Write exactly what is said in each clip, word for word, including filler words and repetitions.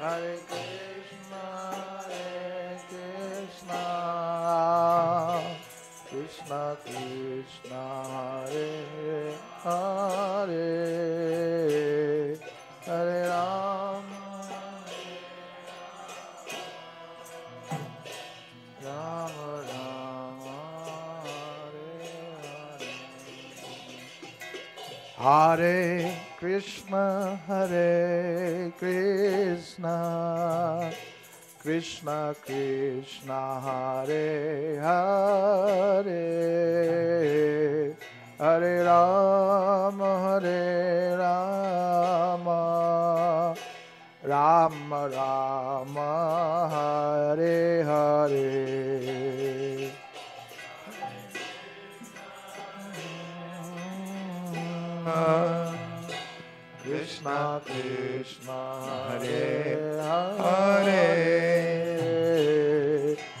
Hare Krishna Krishna, Hare Hare, Hare Rama, Rama Rama, Hare Hare, Hare Krishna, Hare Krishna, Krishna Krishna, Hare Hare, Hare Rama, Hare Rama, Rama Rama, Hare Hare, Krishna Krishna, Hare Hare,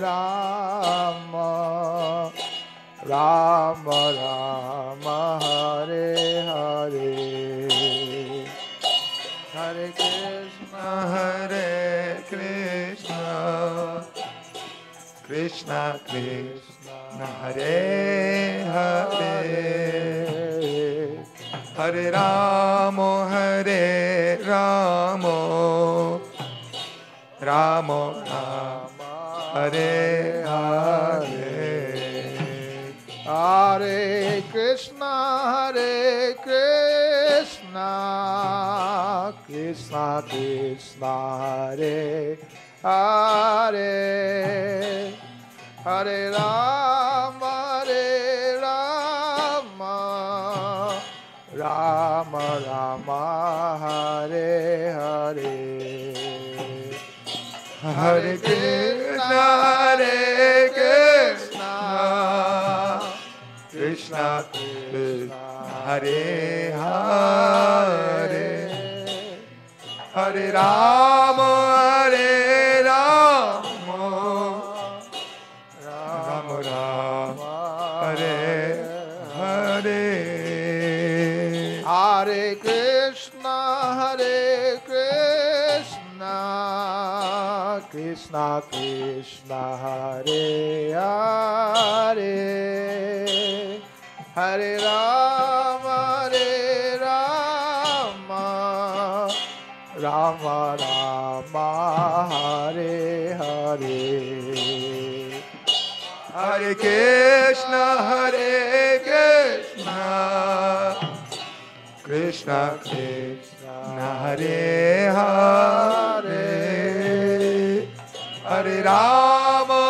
Rama, Rama Rama, Hare Hare, Hare Krishna, Hare Krishna, Krishna Krishna, Hare Hare, Hare Rama, Hare Rama, Rama Rama, Hare Hare, Hare Krishna, Hare Krishna, Krishna Krishna, Hare Hare, Hare Rama, Hare Rama, Rama Rama, Hare Hare, Hare Krishna, Hare Krishna, Krishna Krishna, Hare Hare, Hare Rama, Hare Hare Krishna, Hare Krishna, Krishna Krishna, Hare Hare, Hare Rama, Hare Rama, Rama Rama, Hare Hare, Hare Krishna, Hare Krishna, Krishna Krishna, Hare Hare, Hare Rama,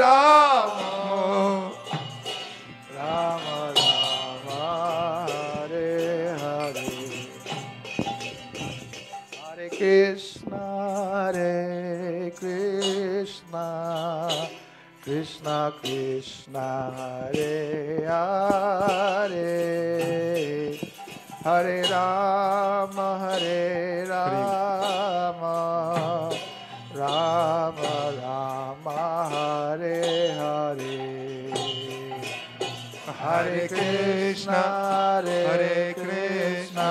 Rama Rama Rama Hare Hare Hare Krishna Hare Krishna Krishna Krishna Hare Hare Hare Rama, Hare Rama, Rama Rama, Hare Hare. Hare Krishna, Hare Krishna,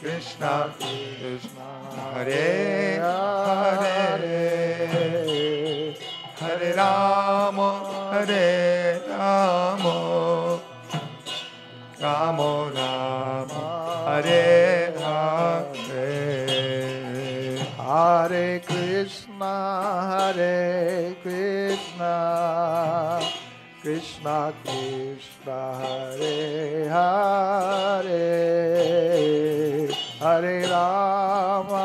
Krishna Krishna, Hare Hare. Hare Rama, Hare Rama. Ramo Rama Hare Hare Hare Krishna Hare Krishna Krishna Krishna Hare Hare Hare Rama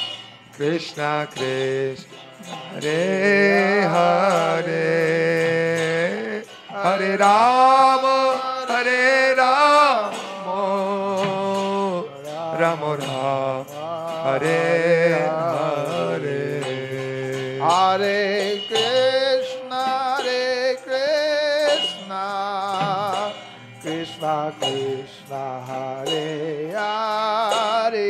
Krishna Krishna Hare Hare Hare Rama Hare Rama Hare Hare Hare Krishna Hare Krishna Krishna Krishna Hare Hare Hare Rama Hare Rama Rama Rama Hare Hare Hare Krishna Krishna Krishna Hare Hare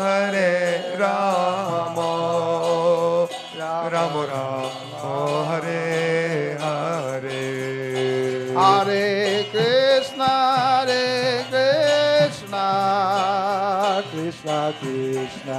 Hare Rama Ramo Ramo Hare Hare Hare Krishna Hare Krishna Krishna Krishna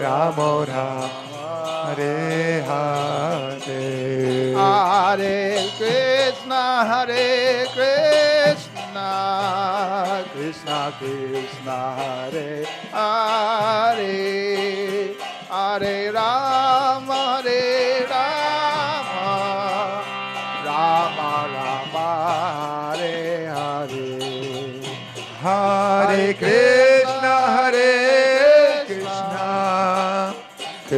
Rama Rama Hare Hare Hare Krishna Hare Krishna Krishna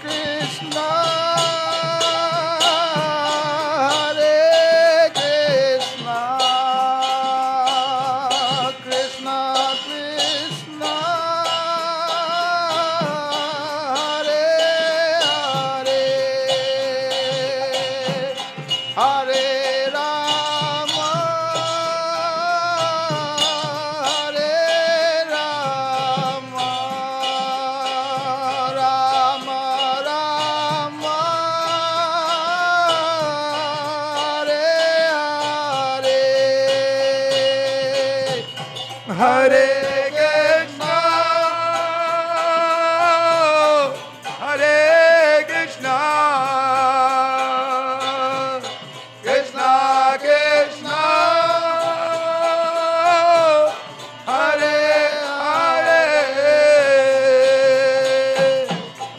Krishna Hare Krishna Krishna Krishna Hare Hare Hare Rama Hare Rama Rama Rama Hare Hare Hare Krishna, Hare Krishna, Krishna Krishna, Hare Hare,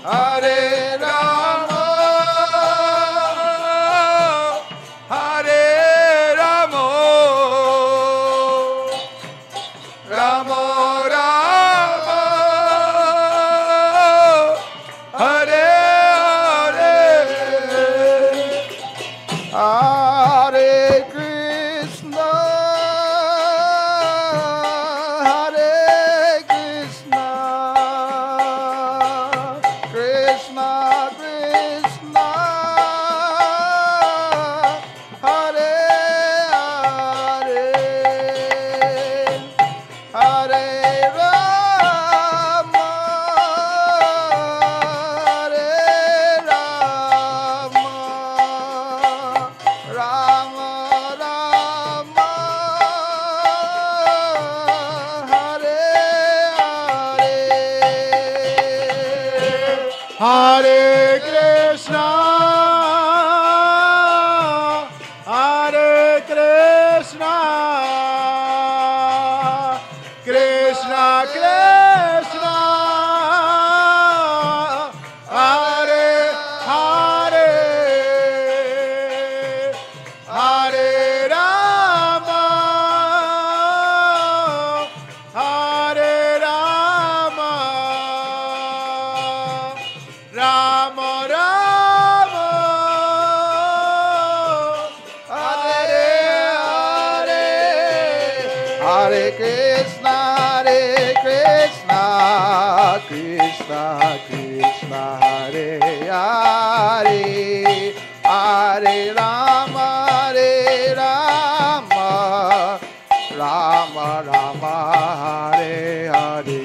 Hare Rama, Hare Rama. Hare Krishna, Hare Krishna, Krishna Krishna, Hare Hare, Hare Rama, Hare Rama. Rama Hare Krishna, Hare Krishna, Krishna Krishna, Hare Hare, Hare Rama, Hare Rama, Rama Rama, Hare Hare,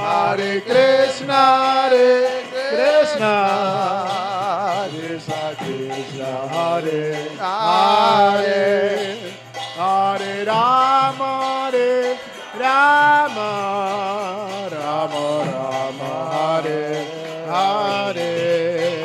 Hare Krishna, Hare Krishna, Krishna Krishna, Hare Hare. Hare Rama, Hare Rama, Rama Rama, Hare Hare. Hare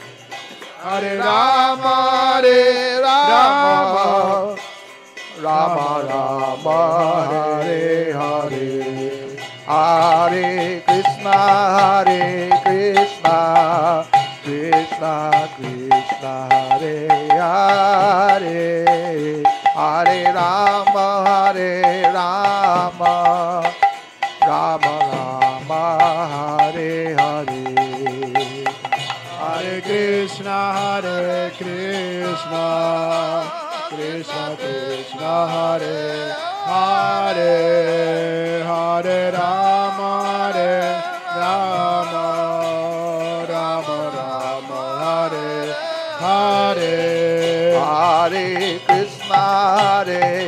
Hare Rama, Hare Rama, Rama Rama, Hare Hare. Hare Krishna, Hare Krishna, Krishna Krishna, Hare Hare. Hare Rama, Hare Rama, Rama Rama, Hare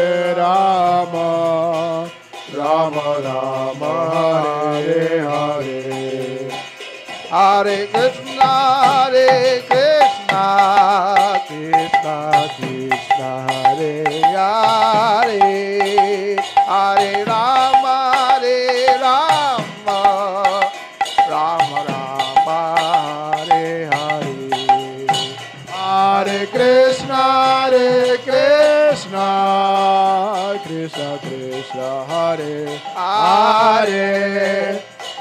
Rama, Rama Rama, Hare Hare. Hare Krishna, Hare Krishna, Krishna Krishna, Hare Hare. Hare Rama, Hare Rama, Rama Rama, Hare Hare. Hare Krishna, Hare Krishna, Krishna Krishna, Hare Hare.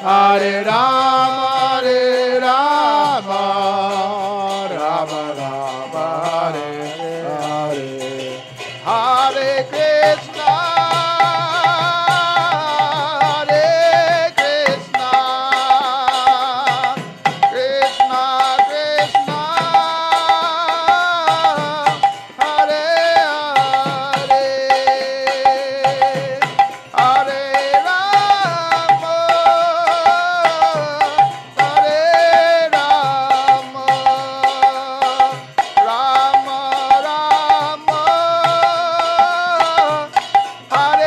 Hare Rama, Krishna Krishna, Hare Hare. Hare Rama, Hare Rama, Rama Rama, Hare Hare. Hare Krishna, Hare Krishna, Krishna Krishna, Hare Hare Hare.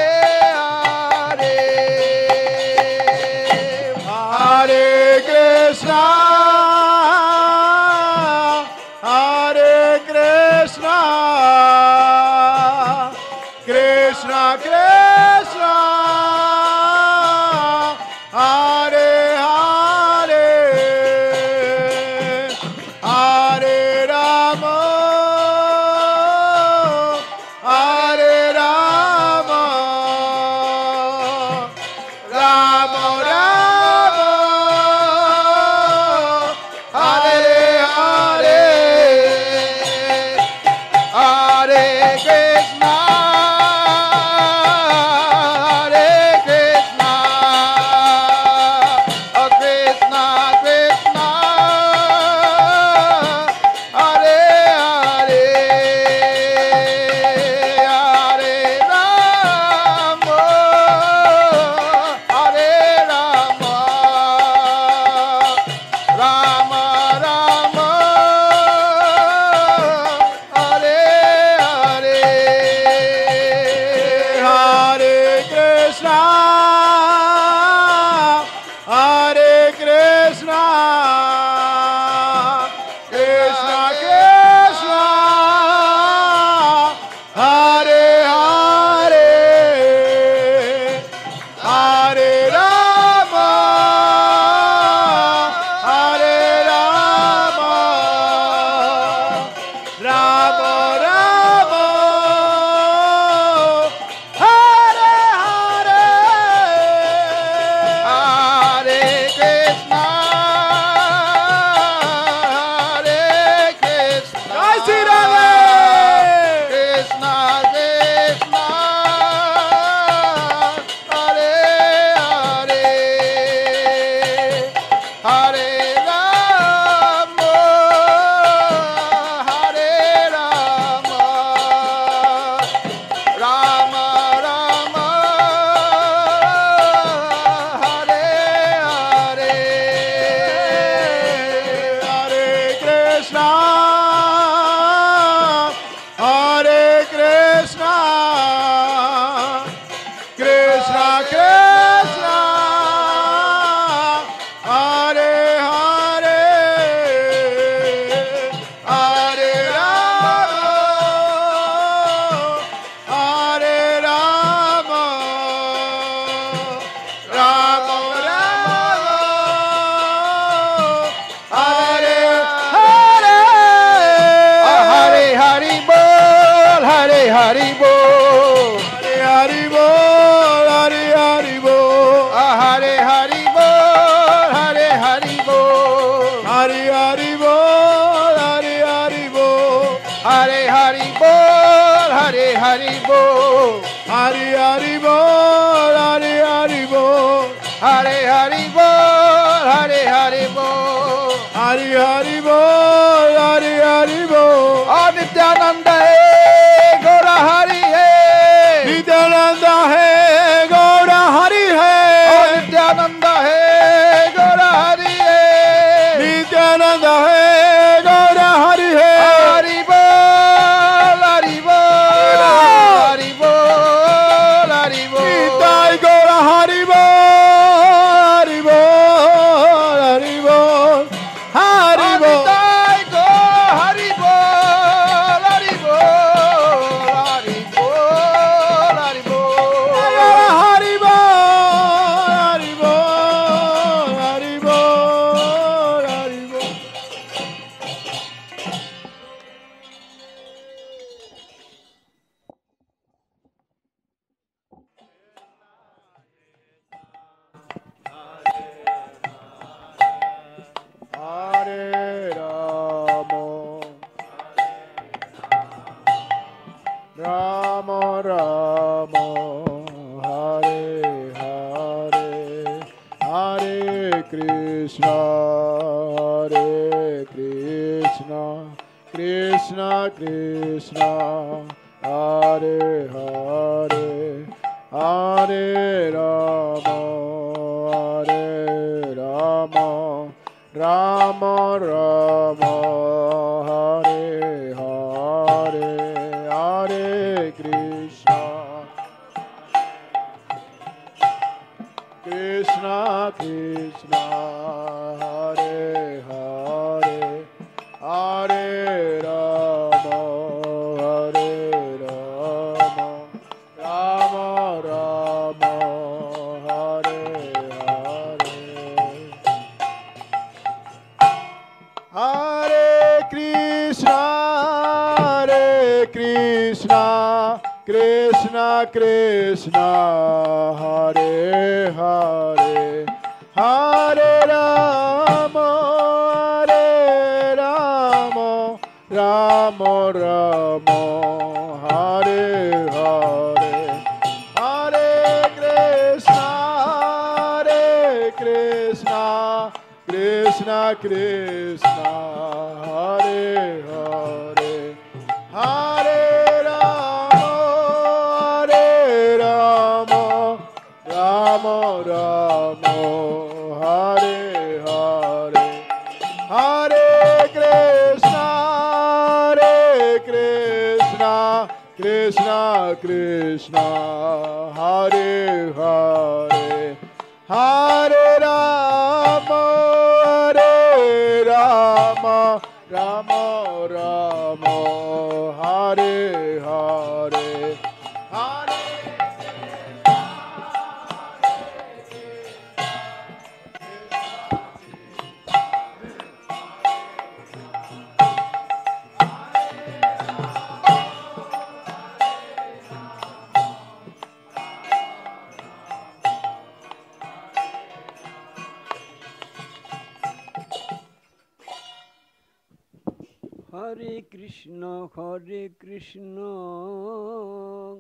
Hare Krishna, Hare Krishna,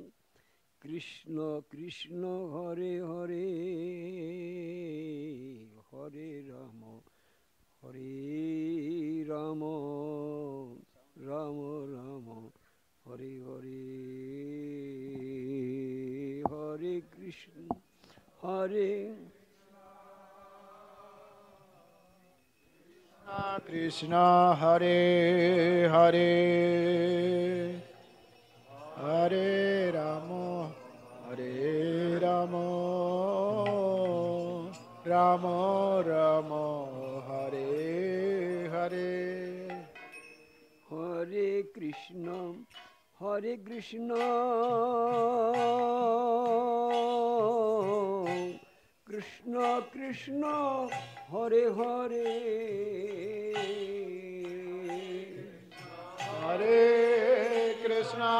Krishna Krishna, Hare Hare, Hare Rama, Hare Rama, Rama Rama, Hare Hare, Hare Krishna, Hare Krishna, Hare Hare, Hare Rama, Hare Rama, Rama Rama, Hare Hare, Hare Krishna, Hare Krishna, Krishna Krishna, Hare Hare, Hare Krishna,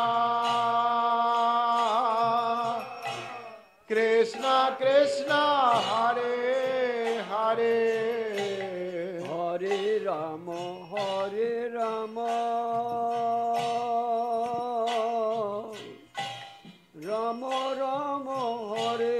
Krishna Krishna, Hare Hare, Hare Rama, Hare Rama, Rama Rama, Hare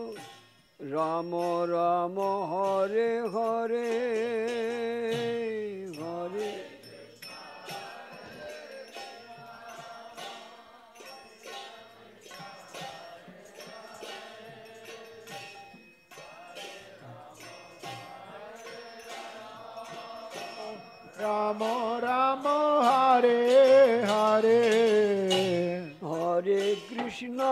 Rama Rama, Hare Hare, Hare Rama Rama, Hare Hare, Hare Krishna,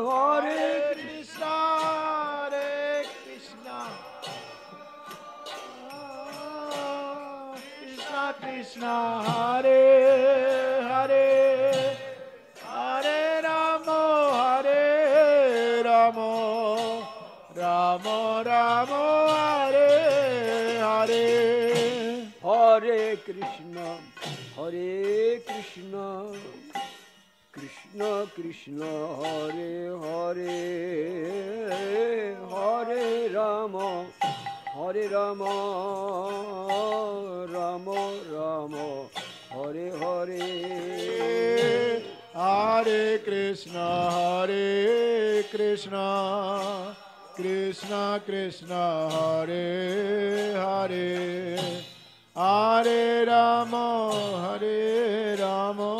Hare Krishna, Hare Hare, Hare Rama, Hare Rama, Rama Rama, Hare Hare, Hare Krishna, Hare Krishna, Krishna Krishna, Hare Hare, Hare Rama, Hare Rama,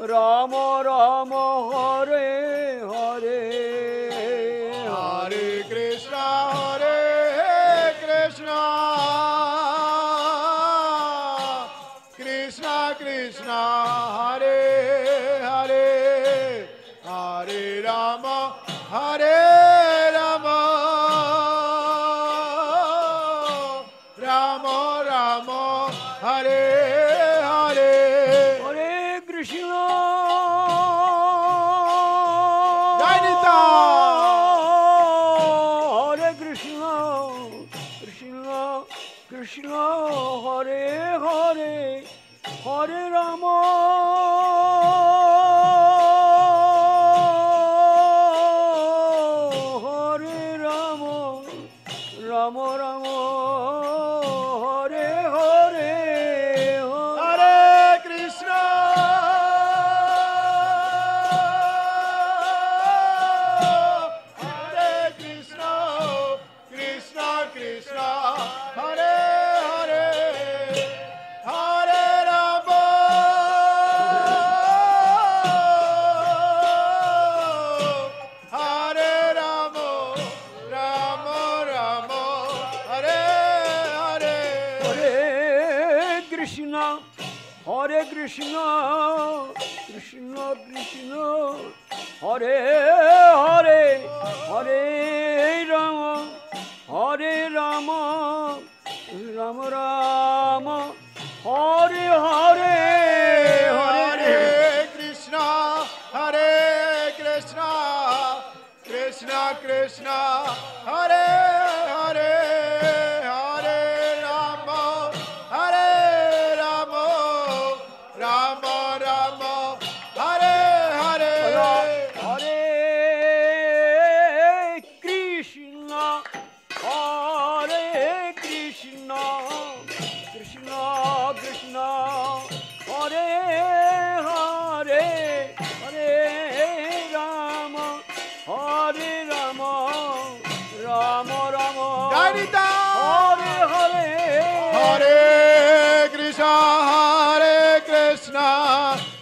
Rama Rama, Hare Hare, Hare Krishna, Hare Krishna, Hare Hare, Hare Krishna, Jai Nita, Hare Krishna, Krishna, Krishna, Hare Hare, Hare Rama. Krishna, Krishna, Krishna, Hare Hare, Hare Rama, Hare Rama, Rama Rama, Hare Hare, Hare Krishna, Hare Krishna, Krishna Krishna, Hare Hare.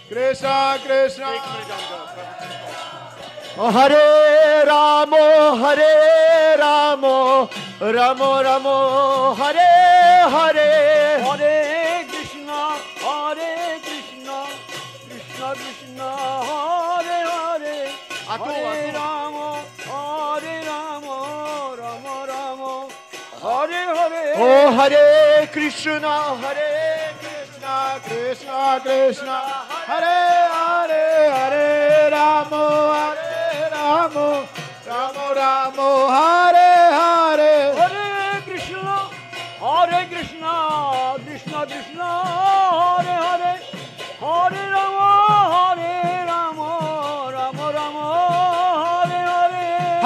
Krishna, Krishna, Hare Ramo, Hare Ramo, Ramo Ramo, Hare Hare, Hare Krishna, Hare Krishna, Krishna Krishna, Hare Hare, Hare Ramo, Hare Ramo, Ramo Ramo, Hare Hare. Oh Hare Krishna, Hare Krishna, Krishna Krishna, Hare Hare, Hare Ramo, Hare Ramo, Ramo Ramo, Hare Hare. Hare Krishna, Hare Krishna, Krishna Krishna, Hare Hare, Hare Rama, Hare Rama, Rama Rama, Hare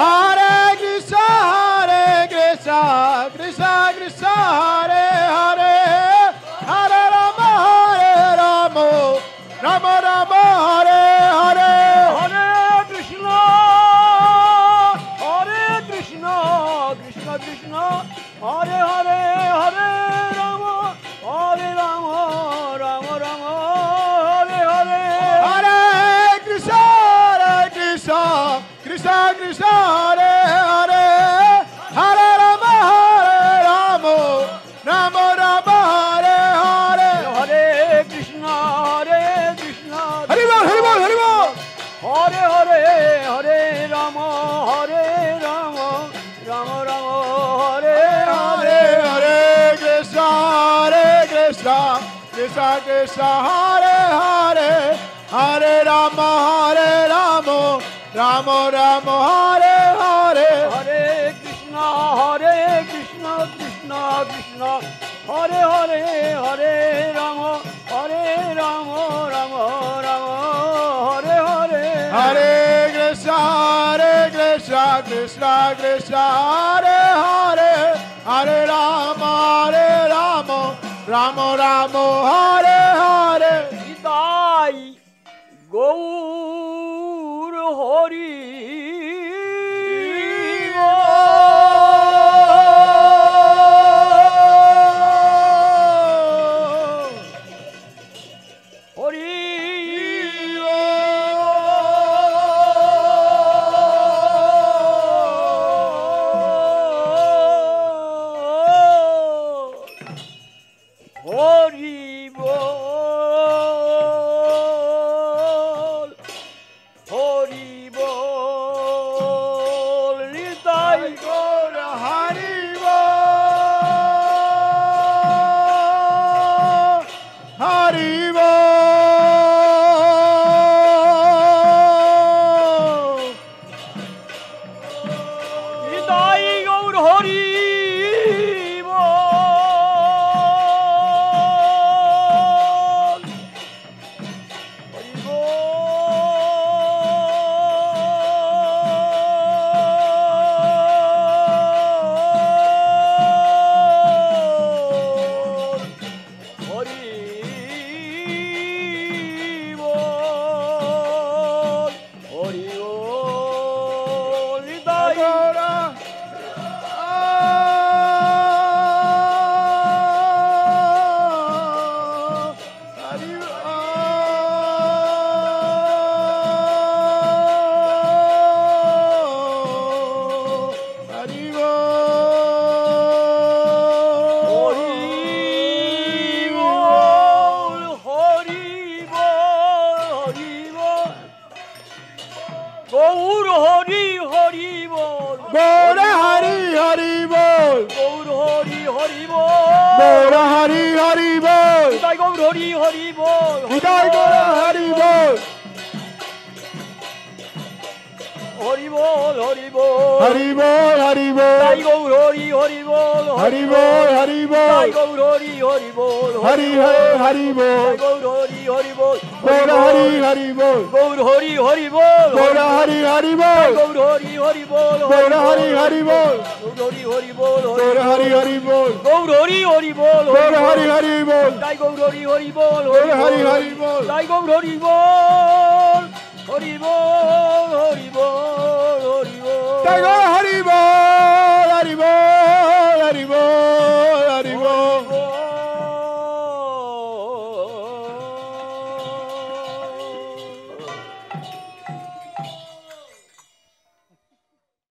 Hare. Hare Krishna, Hare Krishna, Krishna Krishna, Hare Hare, Hare Rama, Hare Rama. Rama Rama Hare Hare, Hare Krishna, Hare Krishna, Krishna Krishna, Hare Hare, Hare Rama, Hare Rama, Rama Rama, Hare Hare. Hare Krishna, Hare Krishna, Krishna Krishna, Hare Hare, Hare Rama, Hare Rama, Rama Rama, Hare Hare. Hare Krishna, Hare Hare Hare, Hare Rama, Hare Rama, Rama Rama, Hare Hare. Hare Krishna, Hare Krishna, Krishna Krishna, Hare Hare, Hare Rama, Hare Rama, Rama Rama, Hare Hare. Hare Krishna, Hare Krishna, Krishna Krishna, Hare Hare, Hare Rama, Hare Rama, Rama Rama, Hare Hare. Hare Krishna, Hare Krishna, Krishna Krishna, Hare Hare, Hare Rama, Hare Rama, Rama Rama, Hare Hare. Matai Gaur Hori. Hori Bol. Gaur Hari Hari Bol. Matai Gaur Hori Hori Bol. Matai Gaur Hari Bol. Hori Bol Hori Bol. Hari Bol Hari Bol. Matai Gaur Hori Hori Bol. Hari Bol Hari Bol. Matai Gaur Hori Hori Bol. Hari Hari Hari Bol. Gaur Hori Hori Bol. Gaur Hari Hari Bol. Gaur Hori Hori Bol. Gaur Hari Hari Bol. Gaur Hori Hori Bol. Gaur Hari Hari Bol. Hori Hori Bol, Gaur Hari Hari Bol, Gaur Hori Hori Bol, Gaur Hari Hari Bol, Matai Gaur Hori Hori Bol, Gaur Hari Hari Bol, Matai Gaur Hori Bol, Hori Bol, Hori Bol, Hori Bol, Matai Gaur Hori Bol, Hari Bol, Hari Bol, Hari Bol.